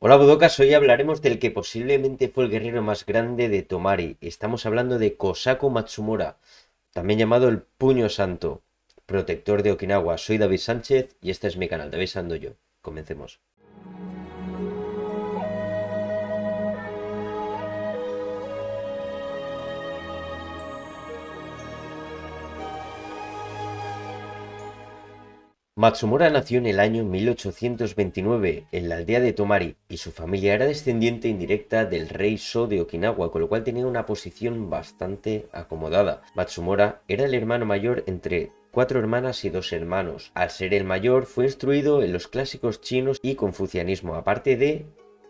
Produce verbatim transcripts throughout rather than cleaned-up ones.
Hola Budokas, hoy hablaremos del que posiblemente fue el guerrero más grande de Tomari. Estamos hablando de Kosaku Matsumora, también llamado el Puño Santo, protector de Okinawa. Soy David Sánchez y este es mi canal, David Sandojo. Comencemos. Matsumora nació en el año mil ochocientos veintinueve en la aldea de Tomari y su familia era descendiente indirecta del rey Sho de Okinawa, con lo cual tenía una posición bastante acomodada. Matsumora era el hermano mayor entre cuatro hermanas y dos hermanos. Al ser el mayor fue instruido en los clásicos chinos y confucianismo, aparte de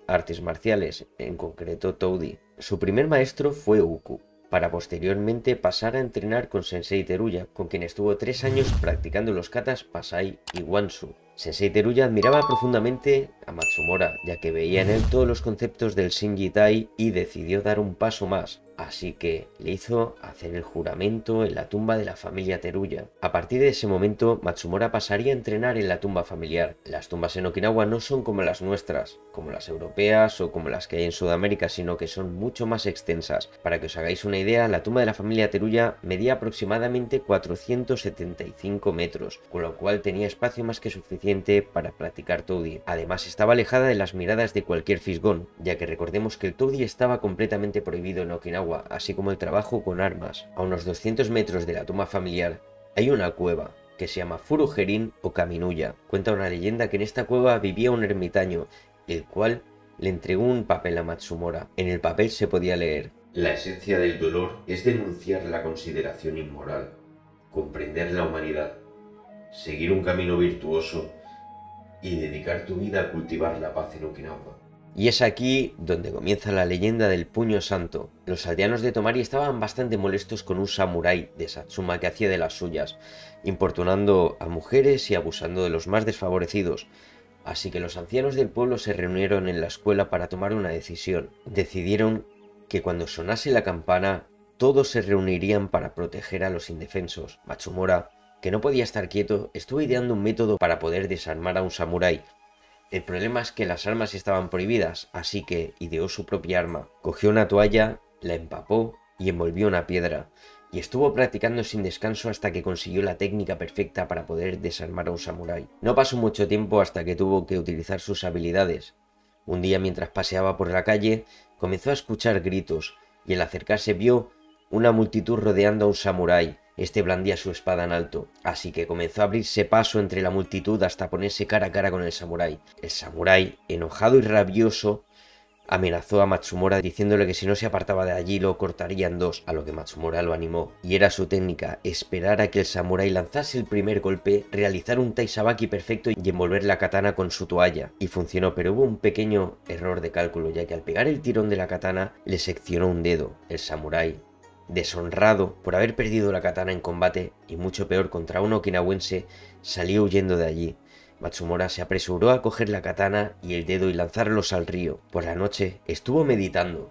artes marciales, en concreto Toudi. Su primer maestro fue Uku, para posteriormente pasar a entrenar con Sensei Teruya, con quien estuvo tres años practicando los katas Passai y Wanshu. Sensei Teruya admiraba profundamente a Matsumora, ya que veía en él todos los conceptos del Shingitai y decidió dar un paso más, así que le hizo hacer el juramento en la tumba de la familia Teruya. A partir de ese momento, Matsumora pasaría a entrenar en la tumba familiar. Las tumbas en Okinawa no son como las nuestras, como las europeas o como las que hay en Sudamérica, sino que son mucho más extensas. Para que os hagáis una idea, la tumba de la familia Teruya medía aproximadamente cuatrocientos setenta y cinco metros, con lo cual tenía espacio más que suficiente para practicar Toudi. Además, estaba alejada de las miradas de cualquier fisgón, ya que recordemos que el Toudi estaba completamente prohibido en Okinawa, así como el trabajo con armas. A unos doscientos metros de la tumba familiar hay una cueva que se llama Furujerin o Kaminuya. Cuenta una leyenda que en esta cueva vivía un ermitaño, el cual le entregó un papel a Matsumora. En el papel se podía leer: la esencia del dolor es denunciar la consideración inmoral, comprender la humanidad, seguir un camino virtuoso y dedicar tu vida a cultivar la paz en Okinawa. Y es aquí donde comienza la leyenda del Puño Santo. Los aldeanos de Tomari estaban bastante molestos con un samurái de Satsuma que hacía de las suyas, importunando a mujeres y abusando de los más desfavorecidos. Así que los ancianos del pueblo se reunieron en la escuela para tomar una decisión. Decidieron que cuando sonase la campana, todos se reunirían para proteger a los indefensos. Matsumora, que no podía estar quieto, estuvo ideando un método para poder desarmar a un samurái. El problema es que las armas estaban prohibidas, así que ideó su propia arma. Cogió una toalla, la empapó y envolvió una piedra, y estuvo practicando sin descanso hasta que consiguió la técnica perfecta para poder desarmar a un samurái. No pasó mucho tiempo hasta que tuvo que utilizar sus habilidades. Un día, mientras paseaba por la calle, comenzó a escuchar gritos, y al acercarse vio una multitud rodeando a un samurái. Este blandía su espada en alto, así que comenzó a abrirse paso entre la multitud hasta ponerse cara a cara con el samurái. El samurái, enojado y rabioso, amenazó a Matsumora diciéndole que si no se apartaba de allí lo cortaría en dos, a lo que Matsumora lo animó. Y era su técnica: esperar a que el samurái lanzase el primer golpe, realizar un taisabaki perfecto y envolver la katana con su toalla. Y funcionó, pero hubo un pequeño error de cálculo, ya que al pegar el tirón de la katana le seccionó un dedo. El samurái, deshonrado por haber perdido la katana en combate y mucho peor contra un okinawense, salió huyendo de allí. Matsumora se apresuró a coger la katana y el dedo y lanzarlos al río. Por la noche estuvo meditando,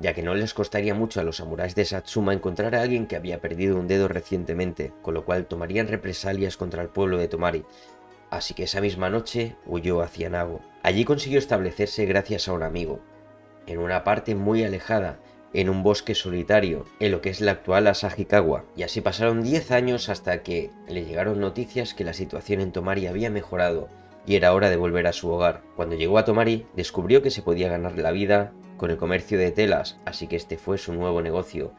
ya que no les costaría mucho a los samuráis de Satsuma encontrar a alguien que había perdido un dedo recientemente, con lo cual tomarían represalias contra el pueblo de Tomari. Así que esa misma noche huyó hacia Nago. Allí consiguió establecerse gracias a un amigo, en una parte muy alejada, en un bosque solitario, en lo que es la actual Asahikawa. Y así pasaron diez años hasta que le llegaron noticias que la situación en Tomari había mejorado y era hora de volver a su hogar. Cuando llegó a Tomari, descubrió que se podía ganar la vida con el comercio de telas, así que este fue su nuevo negocio.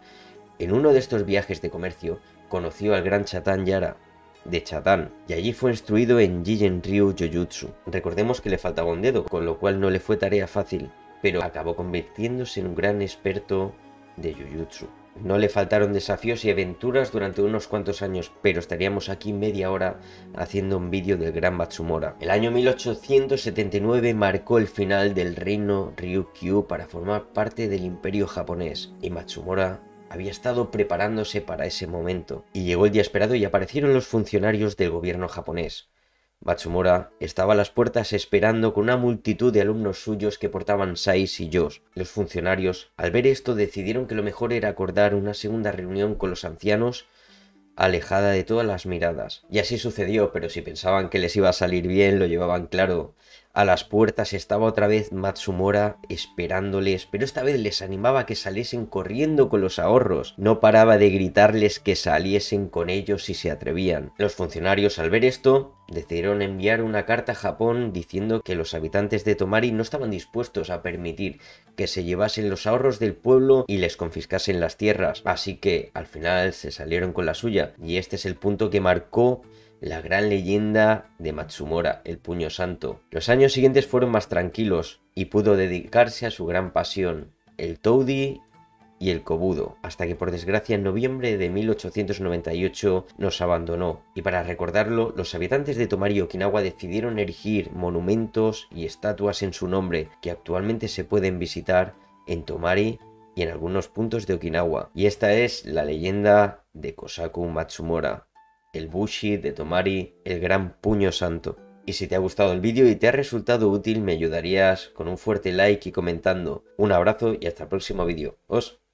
En uno de estos viajes de comercio, conoció al gran Chatán Yara de Chatán, y allí fue instruido en Jigen Ryu JoJutsu. Recordemos que le faltaba un dedo, con lo cual no le fue tarea fácil, pero acabó convirtiéndose en un gran experto de Jujutsu. No le faltaron desafíos y aventuras durante unos cuantos años, pero estaríamos aquí media hora haciendo un vídeo del gran Matsumora. El año mil ochocientos setenta y nueve marcó el final del reino Ryukyu para formar parte del imperio japonés, y Matsumora había estado preparándose para ese momento. Y llegó el día esperado y aparecieron los funcionarios del gobierno japonés. Matsumora estaba a las puertas esperando con una multitud de alumnos suyos que portaban sais y yos. Los funcionarios, al ver esto, decidieron que lo mejor era acordar una segunda reunión con los ancianos, alejada de todas las miradas. Y así sucedió, pero si pensaban que les iba a salir bien, lo llevaban claro. A las puertas estaba otra vez Matsumora esperándoles, pero esta vez les animaba a que saliesen corriendo con los ahorros. No paraba de gritarles que saliesen con ellos si se atrevían. Los funcionarios, al ver esto, decidieron enviar una carta a Japón diciendo que los habitantes de Tomari no estaban dispuestos a permitir que se llevasen los ahorros del pueblo y les confiscasen las tierras. Así que al final se salieron con la suya, y este es el punto que marcó la gran leyenda de Matsumora, el Puño Santo. Los años siguientes fueron más tranquilos y pudo dedicarse a su gran pasión, el Toudi y el Kobudo, hasta que por desgracia en noviembre de mil ochocientos noventa y ocho nos abandonó, y para recordarlo los habitantes de Tomari y Okinawa decidieron erigir monumentos y estatuas en su nombre que actualmente se pueden visitar en Tomari y en algunos puntos de Okinawa. Y esta es la leyenda de Kosaku Matsumora, el Bushi de Tomari, el Gran Puño Santo. Y si te ha gustado el vídeo y te ha resultado útil, me ayudarías con un fuerte like y comentando. Un abrazo y hasta el próximo vídeo. Os